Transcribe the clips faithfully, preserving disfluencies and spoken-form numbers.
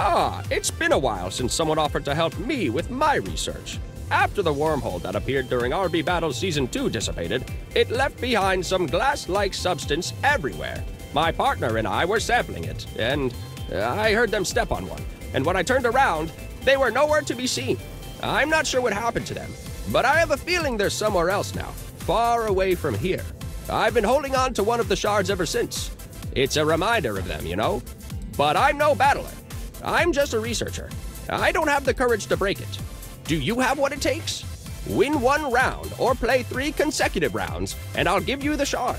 Ah, it's been a while since someone offered to help me with my research. After the wormhole that appeared during R B Battles Season two dissipated, it left behind some glass-like substance everywhere. My partner and I were sampling it, and uh, I heard them step on one. And when I turned around, they were nowhere to be seen. I'm not sure what happened to them, but I have a feeling they're somewhere else now, far away from here. I've been holding on to one of the shards ever since. It's a reminder of them, you know? But I'm no battler. I'm just a researcher. I don't have the courage to break it. Do you have what it takes? Win one round or play three consecutive rounds, and I'll give you the shard.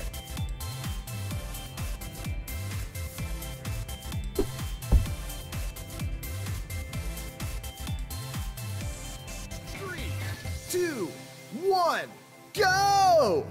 Three, two, one, go!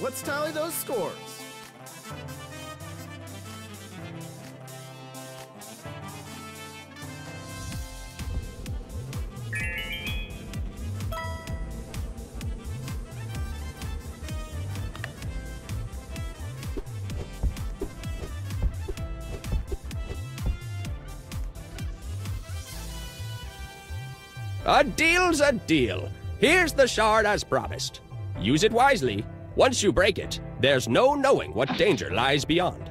Let's tally those scores. A deal's a deal. Here's the shard as promised. Use it wisely. Once you break it, there's no knowing what danger lies beyond.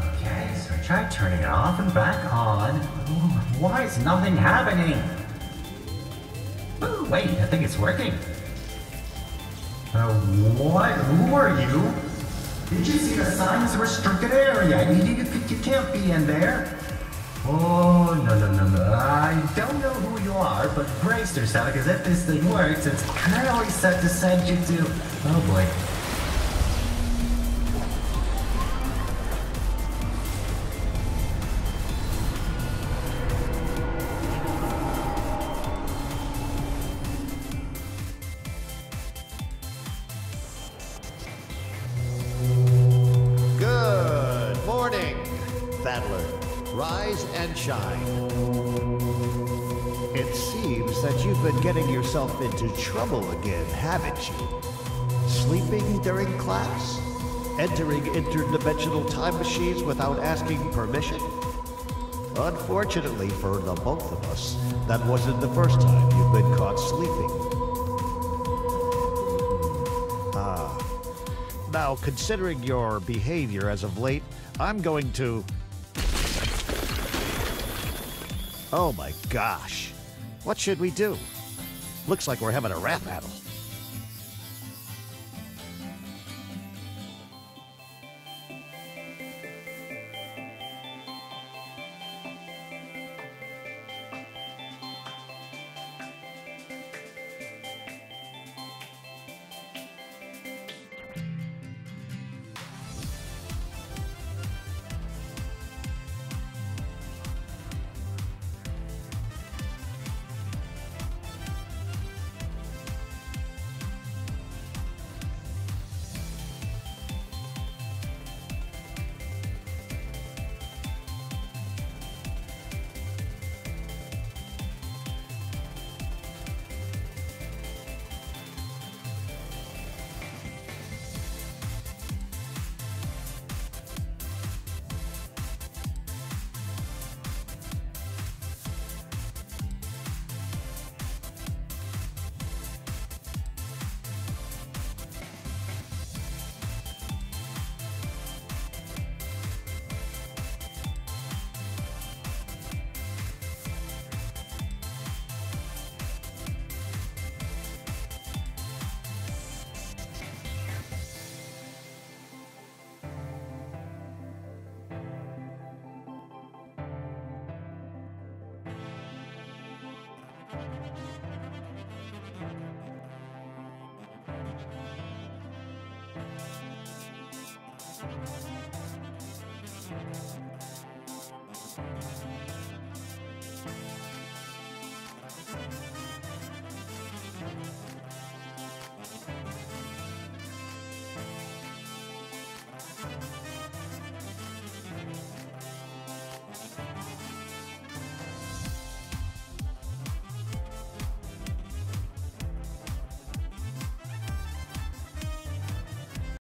Okay, so try turning it off and back on. Why is nothing happening? Oh, wait, I think it's working. Uh, what? Who are you? Did you see the signs? Restricted area. You, you, you can't be in there. Oh, no, no, no, no. I don't know who you are, but brace yourself, because if this thing works, it's clearly set to send you to... Oh, boy. Battler, rise and shine. It seems that you've been getting yourself into trouble again, haven't you? Sleeping during class? Entering interdimensional time machines without asking permission? Unfortunately for the both of us, that wasn't the first time you've been caught sleeping. Ah. Now, considering your behavior as of late, I'm going to... Oh my gosh. What should we do? Looks like we're having a rap battle.